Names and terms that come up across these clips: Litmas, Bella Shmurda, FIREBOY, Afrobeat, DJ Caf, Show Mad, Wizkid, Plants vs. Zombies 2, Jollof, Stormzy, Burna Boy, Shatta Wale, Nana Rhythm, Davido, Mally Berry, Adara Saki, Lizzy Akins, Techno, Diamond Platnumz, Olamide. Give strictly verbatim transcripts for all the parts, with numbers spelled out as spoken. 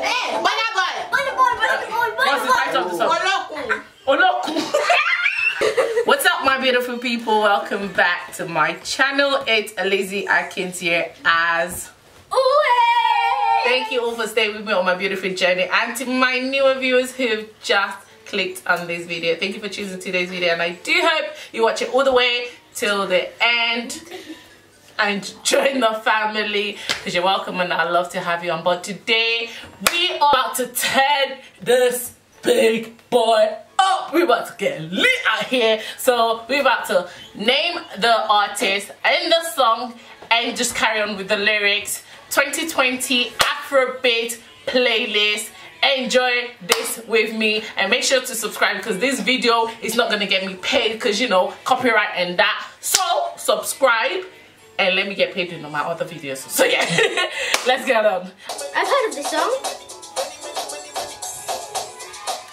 Hey, Burna Boy! Burna Boy! Burna Boy! Burna Boy! What's the title of the song? Oloku! Oloku! What's up, my beautiful people? Welcome back to my channel. It's Lizzy Akins here as Uwe! Thank you all for staying with me on my beautiful journey, and to my newer viewers who've just clicked on this video, thank you for choosing today's video, and I do hope you watch it all the way till the end and join the family, because you're welcome and I love to have you on board. Today we are about to turn this big boy up. We're about to get lit out here. So we're about to name the artist and the song and just carry on with the lyrics. Twenty twenty Afrobeat playlist. Enjoy this with me and make sure to subscribe, because this video is not going to get me paid, because you know, copyright and that. So subscribe and let me get paid in all my other videos. So yeah, let's get on. I've heard of this song.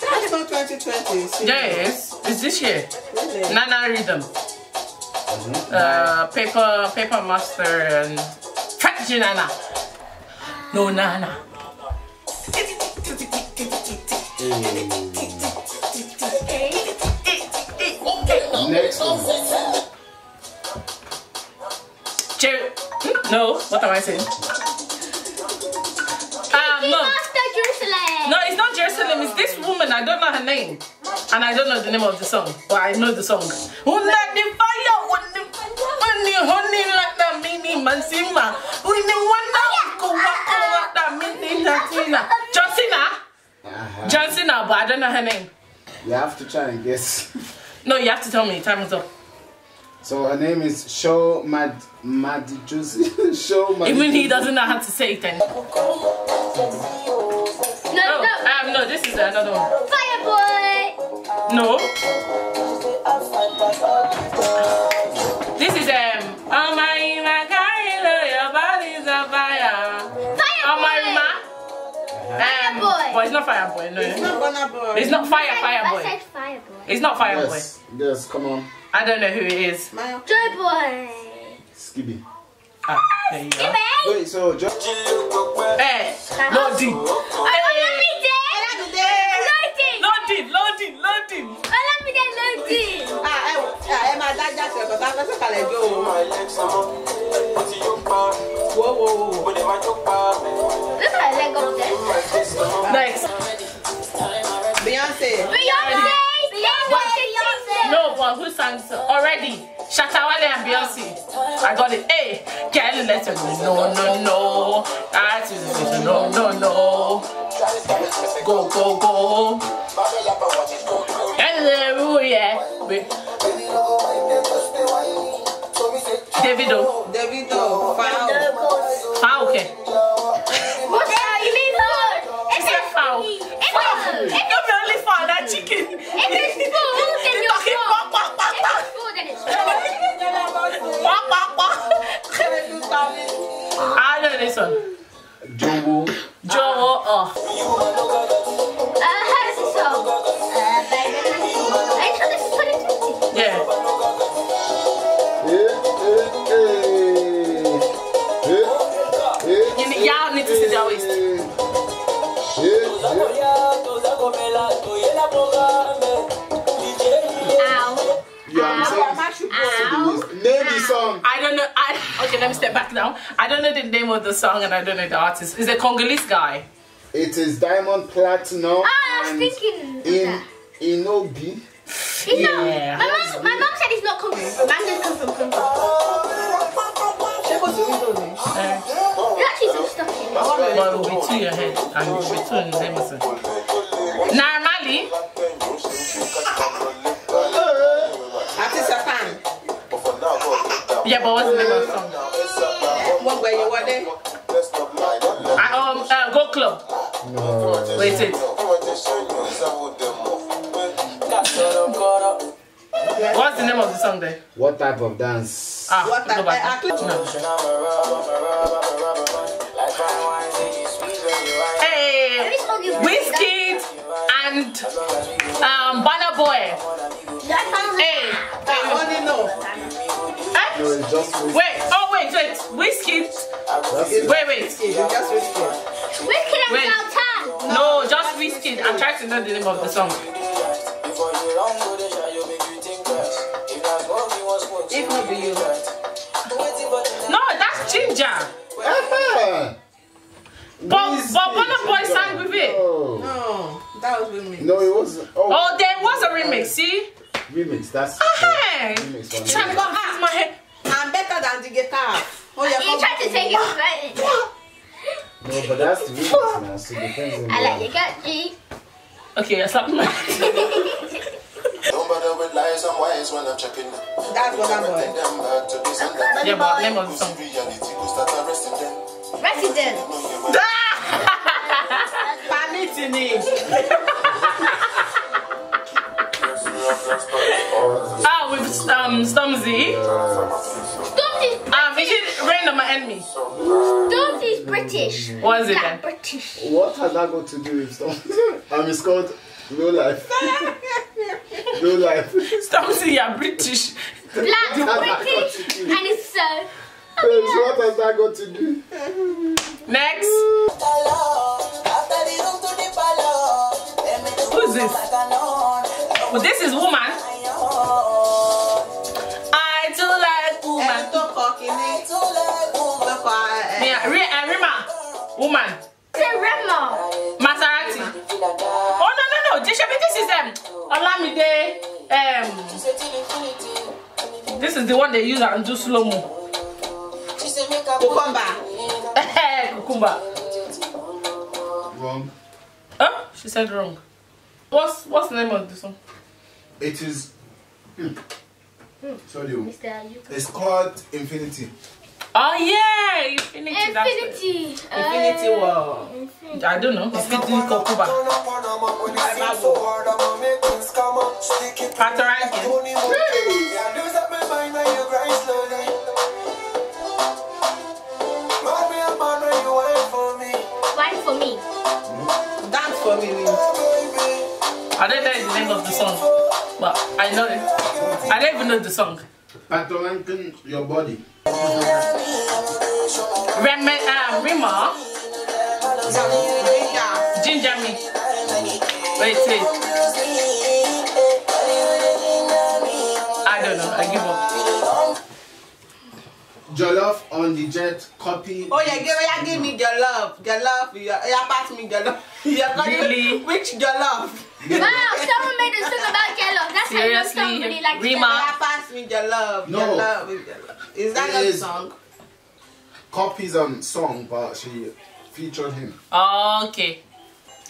That's from twenty twenty. So yes, yeah, it's this year. Really? Nana Rhythm. Mm-hmm. uh, paper, paper master and Frenchie Nana. No Nana. Next one. No, what am I saying? Um, no. no, it's not Jerusalem. It's this woman. I don't know her name, and I don't know the name of the song, but I know the song. Who let the fire? Honey, honey, like that mini mansima. Who the one that go walk that mini Natina? Johnsina. Johnsina, but I don't know her name. You have to try and guess. No, you have to tell me. Time is up. So her name is Show Mad Mad Juicy. Show Mad. Even he doesn't know how to say it then. No, oh, no. Um, no, this is another one. Fireboy. No. This is um. Oh my my your body's a fire. Fireboy. Oh my ma. Um, Fireboy. But it's not Fireboy. No. It's not Fireboy. It's not Fire Fireboy. I said Fireboy. It's not Fireboy. Yes. Yes. Come on. I don't know who it is. My Joy Boy. Skibby. Ah, there you Skibby. Go. Wait, so Joy. Hey, Lordy. Olamide. Olamide. Lordy. Lordy. Lordy. Olamide. Lordy. Ah, eh, my dad just said, but I'm not going to go. Whoa, whoa, whoa. Look at her leg up there. Next. Beyonce. Beyonce. Beyonce. No, but who sang so? Already? Shatta Wale and Beyonce. I got it. Hey, girl, let's go. No, no, no. I just no, no, no. Go, go, go. Hello, yeah. Davido. Davido. Foul. Foul, okay. What's that? You mean foul? It's a foul. Foul. It could be only foul, that chicken. It's a foul. I know this one. Jollof. Jollof. Oh. Uh, how does it sound? Uh, yeah. Yeah. Y'all need to see that waist. Ow. Ow. Name the song. I don't know. I, okay, let me step back now. I don't know the name of the song and I don't know the artist. Is a Congolese guy. It is Diamond Platnumz. Ah, I was thinking. In Inobi. It's yeah. not. Yeah. My mom, my mom said it's not Congolese. My mom said come from Congo. You actually some stuff in it. But we will your head and we will turn them aside. Normally. Yeah, but what's the name of the song? What were you wanting? Um, uh, Go Club. No. Wait, it. What's the name of the song there? What type of dance? Ah, what type of dance? No. Hey, Wizkid and um, Burna Boy. Hey, I only know. It was just Wizkid. Wait, oh wait, wait, Wizkid. Wait, wait, wait. Just Wizkid. Wizkid and Sultan. No, just Wizkid. I'm trying to know the name of the song. If not be you. No, that's Ginger. Uh-huh. But but Burna Boy sang with it. No, that was remix. No, it was. Oh, oh there was a remix. See. Remix. That's. Hey. Remix. One. Trying to go out my head. I'm better than the guitar. Oh, yeah, you tried to take your credit. No, but that's the remix now. So depends on. I like you got G. Okay, I slapped my. Nobody will lie some ways when I'm checking. That's what I'm going. Yeah, but name of the song. Resident. Ah, with um Stormzy. Stormzy. Ah, we did Rain on My Enemy. Stormzy's British. What is it then? British. What has that got to do with Stormzy? I'm um, called No Life. No Life. Stormzy, you're British. Black British, and it's so. What has that got to do? Next. Who's this? Well, this is woman. I do like woman. Yeah, Rima. Woman. Rima. Maserati. Oh no no no! This is them. Olamide. Um. This is the one they use and do slow mo. Cucumber. Cucumber. Wrong. Huh? She said wrong. What's what's the name of this one? It is. Hmm. Hmm. Sorry. It's called Infinity. Oh yeah, Infinity. Infinity. Uh, Infinity World. Infinity. I don't know. Infinity Cucumber. After I get. For me. Mm-hmm. Dance for me. I don't know the name of the song, but I know it. I don't even know the song. Patronizing your body. Mm-hmm. Rem uh, Rima. Mm-hmm. Ginger me. Wait, wait. I don't know. I give up. Jollof on the jet, copy. Oh yeah, give, yeah, give me Jollof, Jollof, yeah, yeah, pass me Jollof. Yeah, really? Which Jollof? Yeah. Wow, someone made a song about Jollof. That's how you somebody like Rima. Yeah, pass me Jollof. No. Jollof, Jollof. Is that it a is song? Copies on song, but she featured him. Oh, okay.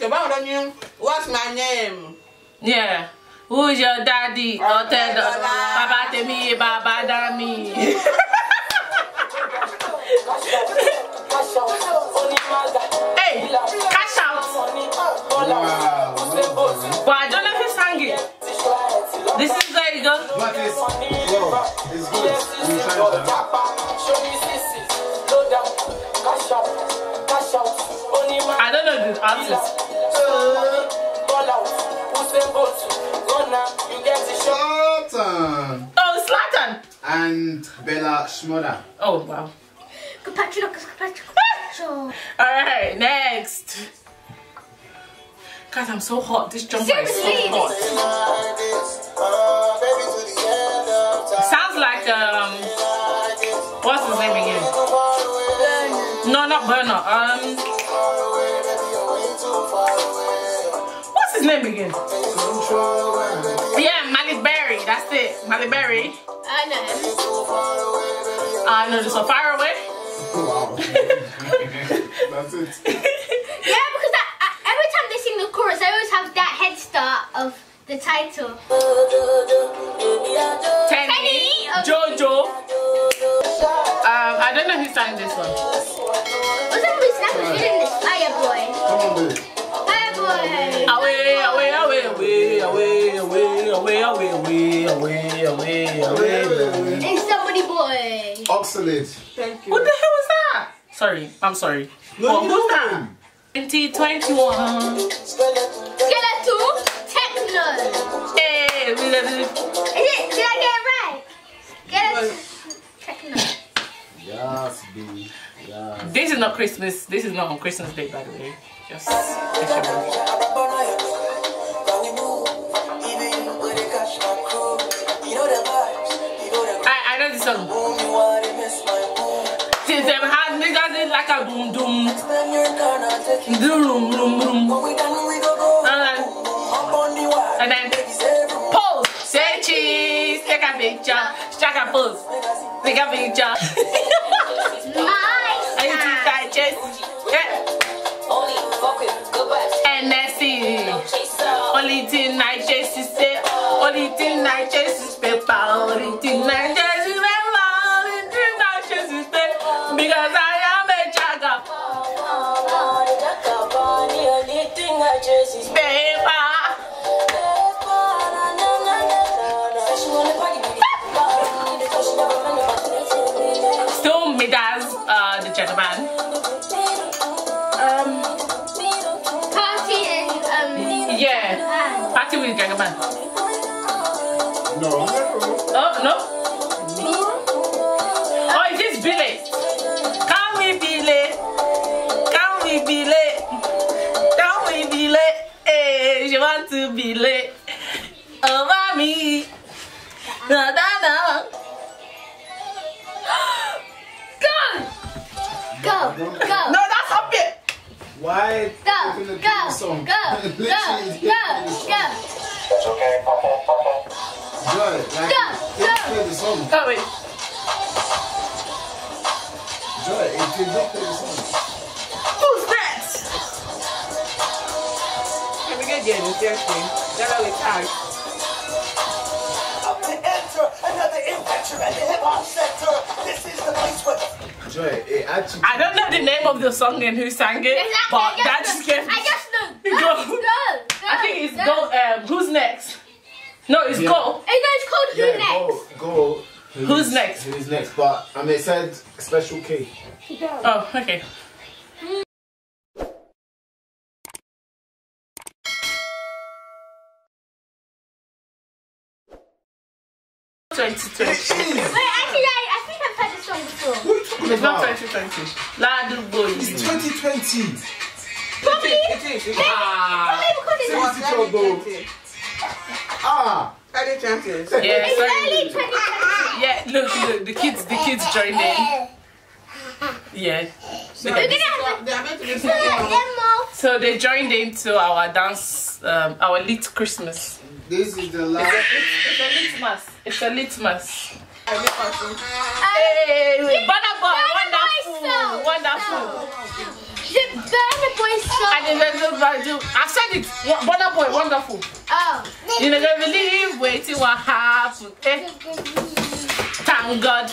What's my name? Yeah. Who's your daddy? Oh, tell the Baba to me, Baba da me. Hey, cash out! Wow. But I don't know if you sang it. This is where you go. But it's, whoa, it's good. We try it. I don't know the artist. Slatan! Oh, Slatan! And Bella Shmurda. Oh, wow. Alright, next. Guys, I'm so hot. This jumper is so hot. It sounds like, um, what's his name again? No, not Burner. Um, what's his name again? Yeah, Mally Berry. That's it. Mally Berry. I know. I know this one. Fireaway. Wow. That's it. Yeah, because I, I, every time they sing the chorus, I always have that head start of the title. Tenny, Tenny. Jojo. Um, I don't know who sang this one. What's that with Snap? Who's doing this? Fireboy. Come on, baby. Fireboy. Away, away, away, away, away, away, away, away, away, away, away. And somebody boy. Oxalate. Thank you. What the hell? Sorry, I'm sorry. No, who's that? twenty twenty-one. Skeletal Techno. Hey, we love you. Is it? Did I get it right? Skeletal Christmas. Yes, baby. Yes. This is not Christmas. This is not on Christmas Day, by the way. Just catch your breath. I, I know this song. Since them had niggas in like a doom doom. Doom doom doom. And then pose. Say cheese. Take a picture. Check a pose. Take a picture. Nice. And you do that chest. And that's it. Only thing I chase is say. Only thing I chase is paper. Only thing I chase is paper. Only thing I chase is paper. Because I am a jaga. Only thing I chase is paper. Still made as uh, the gentleman. Um. Party um. Yeah. Party with the gentleman. No. Oh, no? No. Oh, is this Billy? Can we be late? Can we be late? Can we be late? Hey, she wants to be late. Oh, mommy. No, no, no. Go! Go, go. No, that's not it. Why? Go, go, go, go, go, go. It's okay, Papa, Papa. Good. Like, go, go. Play the song. Go away. Joy, it did not play the song. Who's that? Can we get the end? Seriously. That's how we tag. I'm the enter, another inventor at the hip hop center. This is the place where. Joy, it actually. I don't know the name of the song and who sang it, but that just gave me. I guess no. Go. I think it's go. Um, who's next? No, it's yeah. Go. Hey, no, it's called Who yeah, Next? Go, go. Who's, Who's next? Who's next? But I mean, it said Special K. Oh, okay. Mm. twenty twenty. Wait, actually, I, I think I've heard this song before. What are you talking it's about? It's not twenty twenty. Ladu boy. It's twenty twenty. Probably. It is. It is. Ah. Probably because it's Ah, early twenties. Yeah, it's early twenties. Yeah, look, look, the kids, the kids joined in. Yeah. So, so, they, so they joined into our dance, um, our lit Christmas. This is the last. It's a, it's, it's a litmus. It's a litmus. Um, hey, hey, Burna Boy, wonderful, so, wonderful. So. The Burna Boy song. And I said it. Burna Boy, wonderful. Oh. You know, they believe waiting what happened. Eh? Thank God.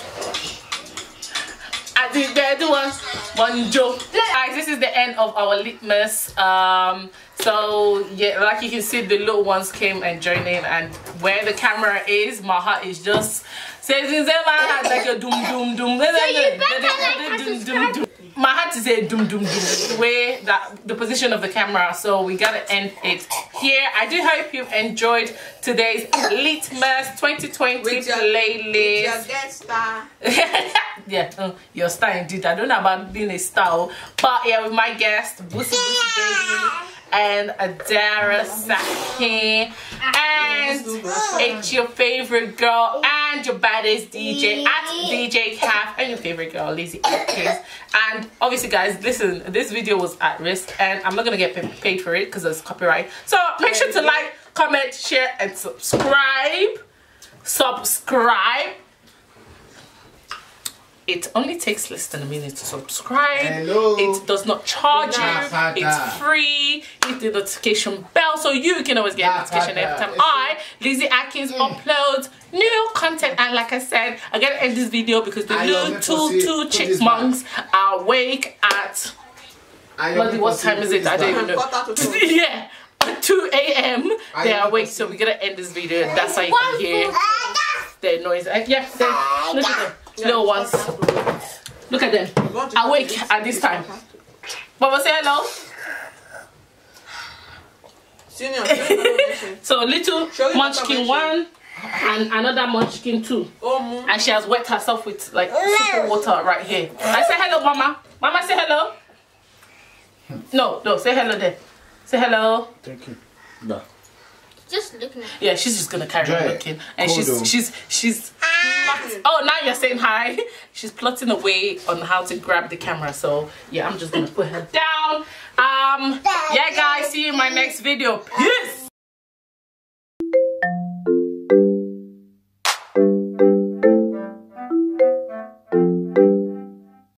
I did that one. Bonjour. Guys, this is the end of our litmus. Um, so, yeah, like you can see, the little ones came and joined in. And where the camera is, my heart is just. Says in my heart like a doom, doom, doom. So you better like doom, doom. My heart is a doom doom doom. The way that the position of the camera, so we gotta end it here. I do hope you've enjoyed today's Litmus twenty twenty with your, playlist. With your guest star. Yeah, uh, your star indeed. I don't know about being a star, but yeah, with my guest, Boosie Boosie Baby and Adara Saki and it's your favorite girl and your baddest D J at D J Caf and your favorite girl Lizzy Akins. And obviously guys, listen, this video was at risk and I'm not gonna get paid for it because it's copyright, so make sure to like, comment, share and subscribe. Subscribe. It only takes less than a minute to subscribe. Hello. It does not charge Hello. you. It's free. Hit the notification bell so you can always get a notification Hello. every time Hello. I, Lizzy Akins, mm. upload new content. And like I said, I'm gonna end this video because the new two two chipmunks are awake at. Bloody, what time is it? I don't even know. Yeah, at two A M they are awake. So we're gonna end this video. That's how you can hear the noise. Yeah, they're, look at them. Little ones, look at them, awake at this time. Mama, say hello. So little munchkin one, and another munchkin too. Oh, and she has wet herself with like super water right here. I say hello, Mama. Mama, say hello. No, no, say hello there. Say hello. Thank you. No. Just looking. Yeah, she's just gonna carry on looking, and she's, she's she's she's. Oh, now you're saying hi. She's plotting away on how to grab the camera. So yeah, I'm just gonna put her down. Um, yeah, guys, see you in my next video. Peace.